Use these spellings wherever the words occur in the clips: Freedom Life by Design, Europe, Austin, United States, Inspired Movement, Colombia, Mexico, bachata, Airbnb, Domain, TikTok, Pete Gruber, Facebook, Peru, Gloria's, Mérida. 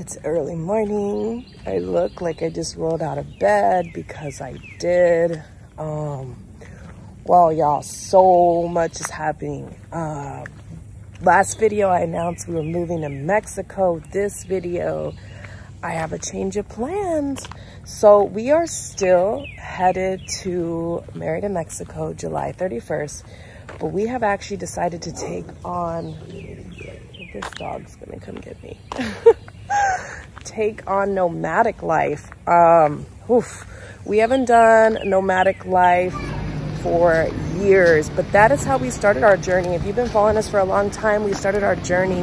It's early morning. I look like I just rolled out of bed because I did. Wow, y'all, so much is happening. Last video, I announced we were moving to Mexico. This video, I have a change of plans. So we are still headed to Mérida, Mexico, July 31st. But we have actually decided to take on, this dog's gonna come get me. Take on nomadic life. We haven't done nomadic life for years, but that is how we started our journey. If you've been following us for a long time, we started our journey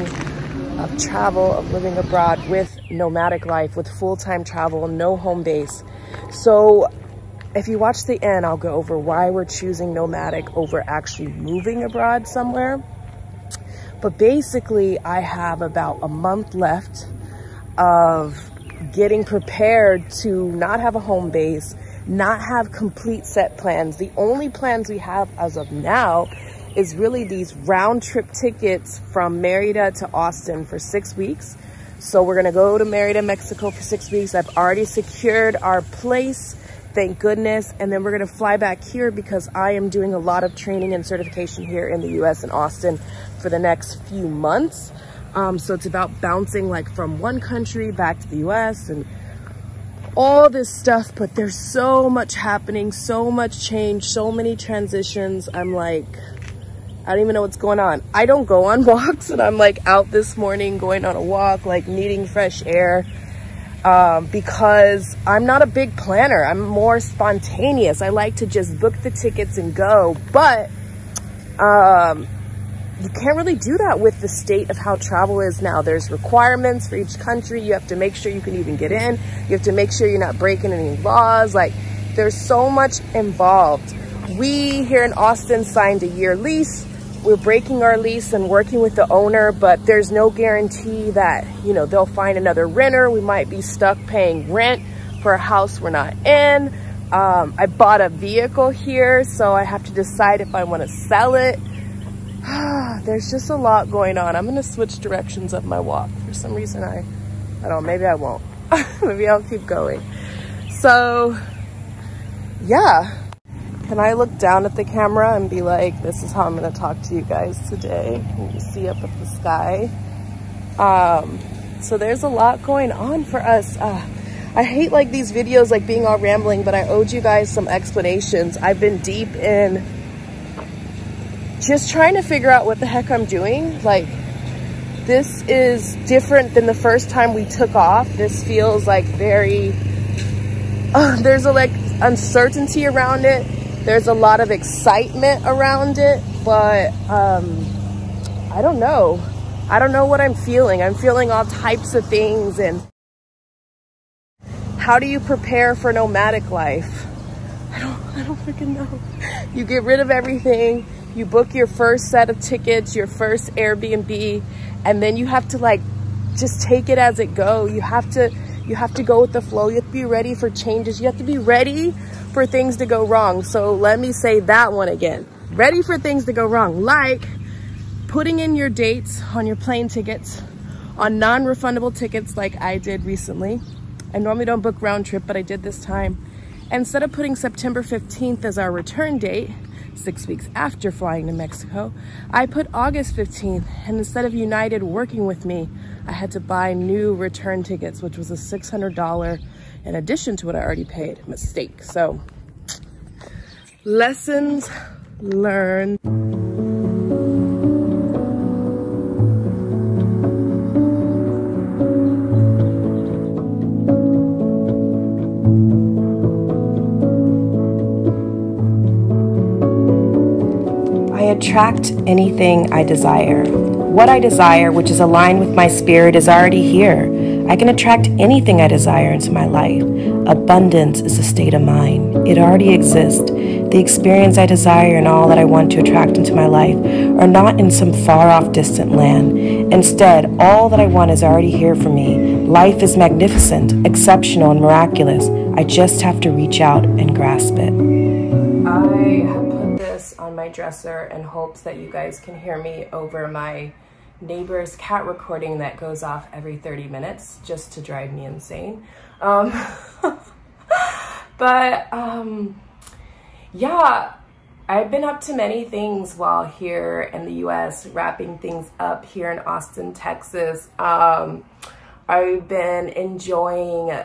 of travel, of living abroad with nomadic life, with full-time travel, no home base. So if you watch the end, I'll go over why we're choosing nomadic over actually moving abroad somewhere. But basically, I have about a month left of getting prepared to not have a home base, not have complete set plans. The only plans we have as of now is really these round trip tickets from Mérida to Austin for 6 weeks. So we're gonna go to Mérida, Mexico for 6 weeks. I've already secured our place, thank goodness. And then we're gonna fly back here because I am doing a lot of training and certification here in the US in Austin for the next few months. So it's about bouncing like from one country back to the US and all this stuff, but there's so much happening, so much change, so many transitions. I'm like, I don't even know what's going on. I don't go on walks, and I'm like out this morning going on a walk, like needing fresh air, because I'm not a big planner. I'm more spontaneous. I like to just book the tickets and go, but you can't really do that with the state of how travel is now. There's requirements for each country. You have to make sure you can even get in. You have to make sure you're not breaking any laws. Like, there's so much involved. We here in Austin signed a year lease. We're breaking our lease and working with the owner, but there's no guarantee that, you know, they'll find another renter. We might be stuck paying rent for a house we're not in. I bought a vehicle here, so I have to decide if I want to sell it. There's just a lot going on. I'm going to switch directions of my walk. For some reason, I don't know, maybe I won't. Maybe I'll keep going. So, yeah. Can I look down at the camera and be like, this is how I'm going to talk to you guys today? Can you see up at the sky? So there's a lot going on for us. I hate like these videos like being all rambling, but I owed you guys some explanations. I've been deep in just trying to figure out what the heck I'm doing. Like, this is different than the first time we took off. This feels like very, there's a like uncertainty around it. There's a lot of excitement around it, but I don't know. I don't know what I'm feeling. I'm feeling all types of things. And how do you prepare for nomadic life? I don't freaking know. You get rid of everything. You book your first set of tickets, your first Airbnb, and then you have to like just take it as it go. You have to go with the flow. You have to be ready for changes. You have to be ready for things to go wrong. So let me say that one again. Ready for things to go wrong, like putting in your dates on your plane tickets, on non-refundable tickets like I did recently. I normally don't book round trip, but I did this time. Instead of putting September 15th as our return date, 6 weeks after flying to Mexico, I put August 15th, and instead of United working with me, I had to buy new return tickets, which was a $600 in addition to what I already paid. Mistake. So, lessons learned. Attract anything I desire. What I desire, which is aligned with my spirit, is already here. I can attract anything I desire into my life. Abundance is a state of mind. It already exists. The experience I desire and all that I want to attract into my life are not in some far-off distant land. Instead, all that I want is already here for me. Life is magnificent, exceptional, and miraculous. I just have to reach out and grasp it. I have this on my dresser in hopes that you guys can hear me over my neighbor's cat recording that goes off every 30 minutes just to drive me insane. Yeah, I've been up to many things while here in the US, wrapping things up here in Austin, Texas. I've been enjoying,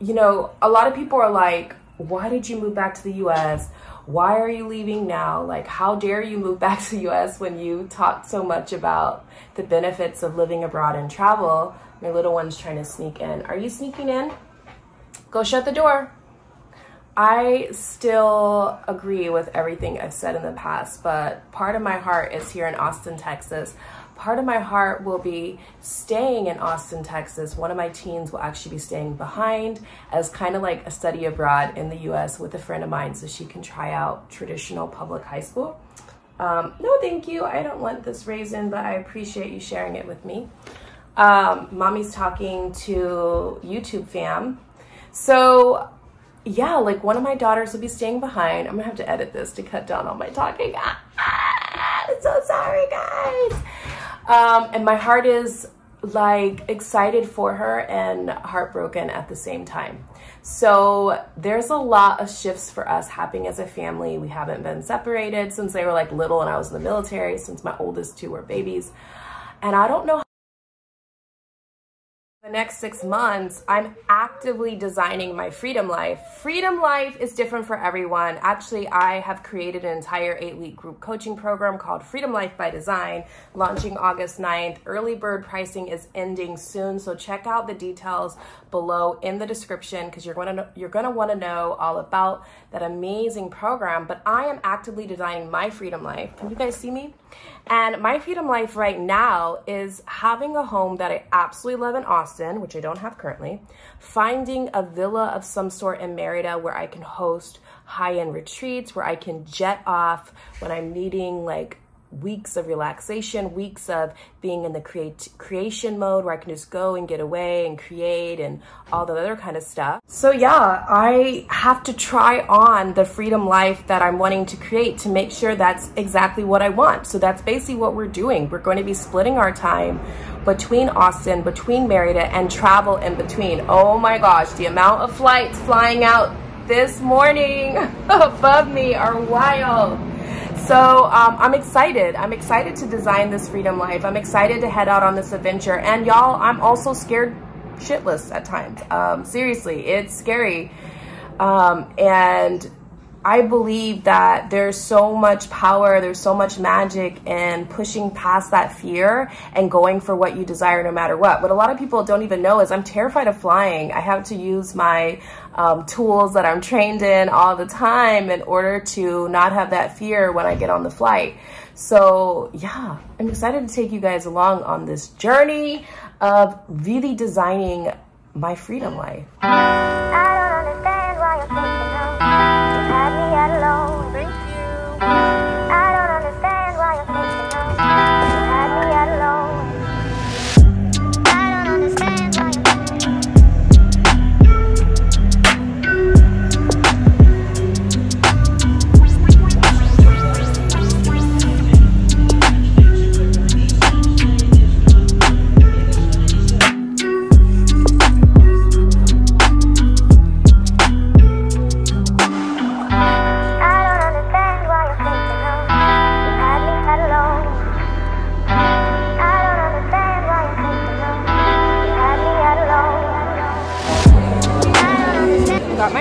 you know, a lot of people are like, why did you move back to the US? Why are you leaving now? Like, how dare you move back to the US when you talked so much about the benefits of living abroad and travel? My little one's trying to sneak in. Are you sneaking in? Go shut the door. I still agree with everything I've said in the past, but part of my heart is here in Austin, Texas. Part of my heart will be staying in Austin, Texas. One of my teens will actually be staying behind as kind of like a study abroad in the US with a friend of mine so she can try out traditional public high school. No, thank you. I don't want this raisin, but I appreciate you sharing it with me. Mommy's talking to YouTube fam. So yeah, like one of my daughters will be staying behind. I'm gonna have to edit this to cut down on my talking. I'm so sorry, guys. And my heart is like excited for her and heartbroken at the same time. So there's a lot of shifts for us happening as a family. We haven't been separated since they were like little and I was in the military, since my oldest two were babies. And I don't know how the next 6 months, I'm actively designing my freedom life. Freedom life is different for everyone. Actually, I have created an entire 8-week group coaching program called Freedom Life by Design, launching August 9th. Early bird pricing is ending soon, so check out the details below in the description because you're gonna want to know all about that amazing program. But I am actively designing my freedom life. Can you guys see me? And my freedom life right now is having a home that I absolutely love in Austin, which I don't have currently, finding a villa of some sort in Mérida where I can host high-end retreats, where I can jet off when I'm needing like weeks of relaxation, weeks of being in the creation mode where I can just go and get away and create and all the other kind of stuff. So yeah, I have to try on the freedom life that I'm wanting to create to make sure that's exactly what I want. So that's basically what we're doing. We're going to be splitting our time between Austin, between Mérida, and travel in between. Oh my gosh, the amount of flights flying out this morning above me are wild. So I'm excited. I'm excited to design this freedom life. I'm excited to head out on this adventure. And y'all, I'm also scared shitless at times. Seriously, it's scary. And I believe that there's so much power, there's so much magic in pushing past that fear and going for what you desire no matter what. What a lot of people don't even know is I'm terrified of flying. I have to use my tools that I'm trained in all the time in order to not have that fear when I get on the flight. So yeah, I'm excited to take you guys along on this journey of really designing my freedom life. I don't understand why you're thinking had me at a low. Thank you. I don't understand why you're thinking of. You had me at a low. I don't understand why you're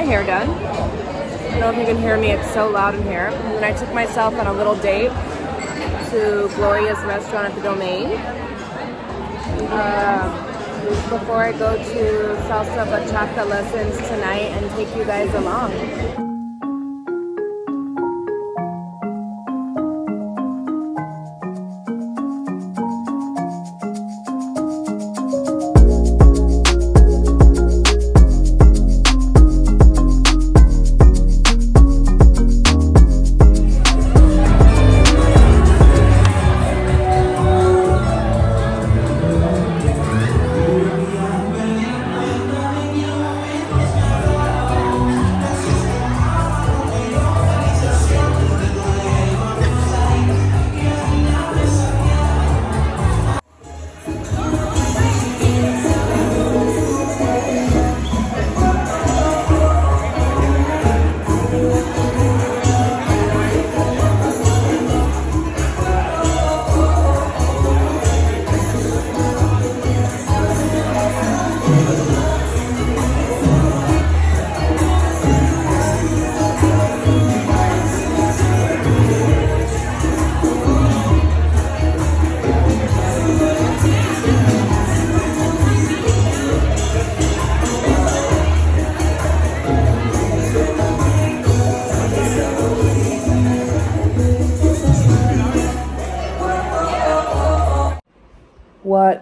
hair done. I don't know if you can hear me, it's so loud in here. And then I took myself on a little date to Gloria's restaurant at the Domain. Before I go to salsa bachata lessons tonight and take you guys along.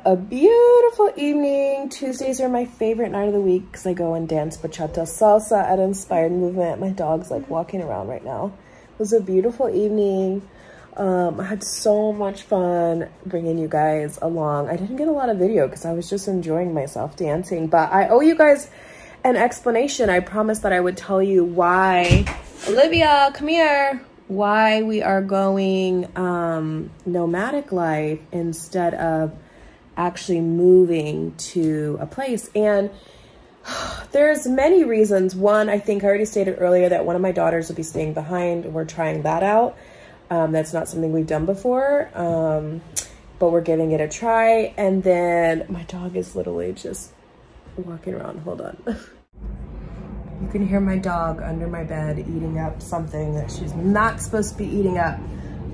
a beautiful evening. Tuesdays are my favorite night of the week because I go and dance bachata salsa at Inspired Movement. My dog's like walking around right now. It was a beautiful evening. I had so much fun bringing you guys along. I didn't get a lot of video because I was just enjoying myself dancing, but I owe you guys an explanation. I promised that I would tell you why, Olivia, come here, why we are going nomadic life instead of actually moving to a place. And there's many reasons. One, I think I already stated earlier that one of my daughters will be staying behind. We're trying that out. That's not something we've done before, but we're giving it a try. And then my dog is literally just walking around. Hold on. You can hear my dog under my bed eating up something that she's not supposed to be eating up,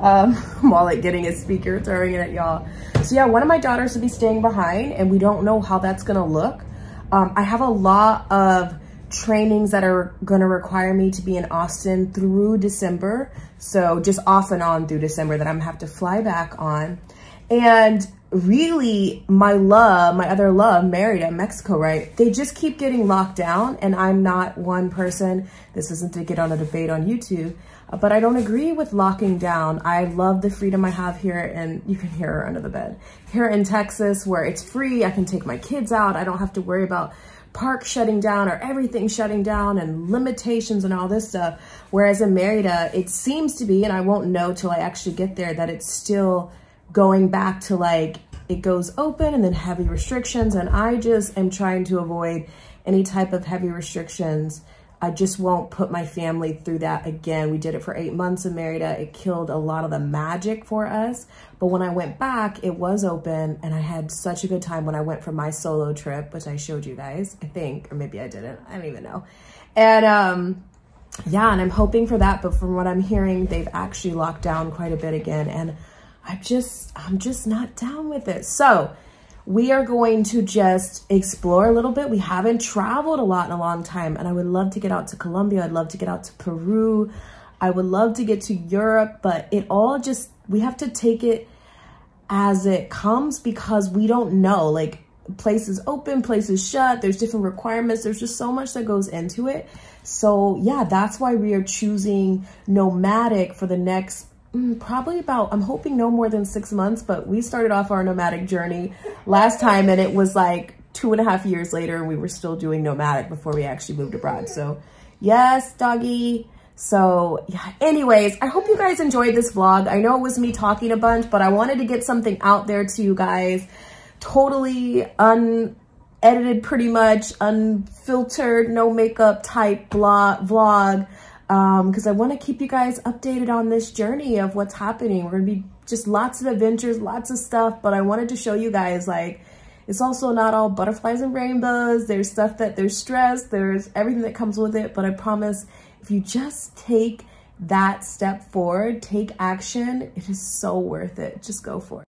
while like getting a speaker, throwing it at y'all. So yeah, one of my daughters will be staying behind and we don't know how that's going to look. I have a lot of trainings that are going to require me to be in Austin through December. So just off and on through December that I'm gonna have to fly back on. And really my love, my other love, Mérida, Mexico, right? They just keep getting locked down and I'm not one person. This isn't to get on a debate on YouTube, but I don't agree with locking down. I love the freedom I have here, and you can hear her under the bed. Here in Texas where it's free, I can take my kids out. I don't have to worry about park shutting down or everything shutting down and limitations and all this stuff. Whereas in Mérida, it seems to be, and I won't know till I actually get there, that it's still going back to like, it goes open and then heavy restrictions. And I just am trying to avoid any type of heavy restrictions. I just won't put my family through that again. We did it for 8 months in Mérida. It killed a lot of the magic for us. But when I went back, it was open and I had such a good time when I went for my solo trip, which I showed you guys, I think, or maybe I didn't, I don't even know. And yeah, and I'm hoping for that, but from what I'm hearing, they've actually locked down quite a bit again. And I'm just not down with it. So we are going to just explore a little bit. We haven't traveled a lot in a long time, and I would love to get out to Colombia. I'd love to get out to Peru. I would love to get to Europe, but it all just, we have to take it as it comes because we don't know. Like, places open, places shut, there's different requirements. There's just so much that goes into it. So yeah, that's why we are choosing nomadic for the next probably about, I'm hoping no more than 6 months, but we started off our nomadic journey last time and it was like 2.5 years later and we were still doing nomadic before we actually moved abroad. So yes, doggy. So yeah, anyways, I hope you guys enjoyed this vlog. I know it was me talking a bunch, but I wanted to get something out there to you guys, totally unedited, pretty much unfiltered, no makeup type vlog. Because I want to keep you guys updated on this journey of what's happening. We're going to be just lots of adventures, lots of stuff. But I wanted to show you guys, like, it's also not all butterflies and rainbows. There's stuff that there's stress. There's everything that comes with it. But I promise if you just take that step forward, take action, it is so worth it. Just go for it.